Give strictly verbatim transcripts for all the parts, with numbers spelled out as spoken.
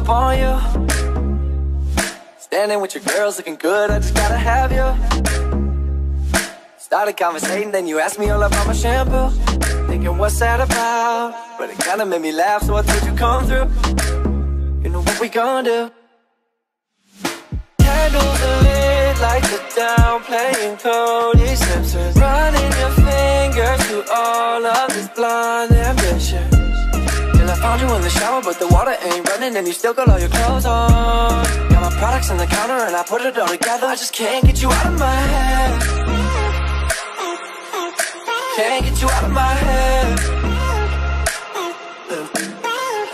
up on you. Standing with your girls looking good, I just gotta have you. Started conversating, then you asked me all about my shampoo. Thinking what's that about? But it kinda made me laugh, so I thought you'd come through. You know what we gon' do? Candles are lit, lights are down, playing Cody Simpson. Running your fingers through all of this blind ambition. I found you in the shower, but the water ain't running, and you still got all your clothes on. Got my products on the counter, and I put it all together. I just can't get you out of my head. Can't get you out of my head.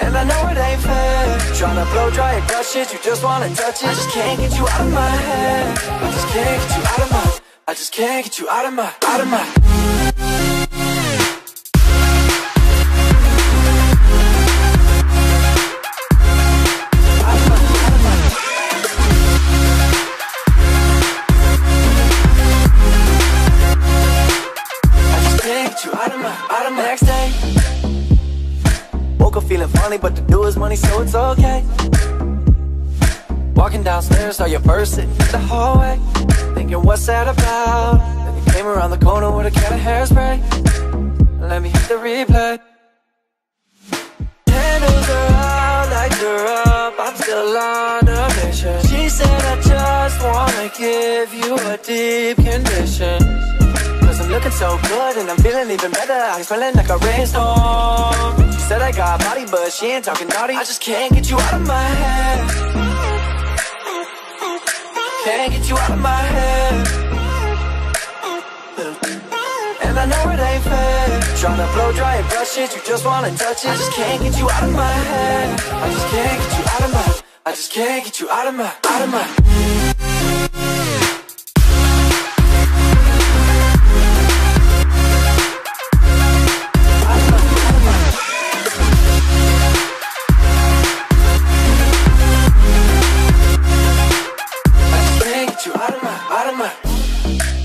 And I know it ain't fair. Tryna blow dry your gut shit, you just wanna touch it. I just can't get you out of my head. I just can't get you out of my. I just can't get you out of my, out of my. Next day, woke up feeling funny, but the do is money, so it's okay. Walking downstairs, saw your purse sitting in the hallway. Thinking what's that about? Then you came around the corner with a can of hairspray. Let me hit the replay. Candles are out, lights are up, I'm still on a mission. She said I just wanna give you a deep condition. I'm looking so good and I'm feeling even better. I'm smelling like a rainstorm. She said I got body, but she ain't talking naughty. I just can't get you out of my head. Can't get you out of my head. And I know it ain't fair. Tryna blow dry and brush it, you just wanna touch it. I just can't get you out of my head. I just can't get you out of my. I just can't get you out of my, out of my. Out of my, out of my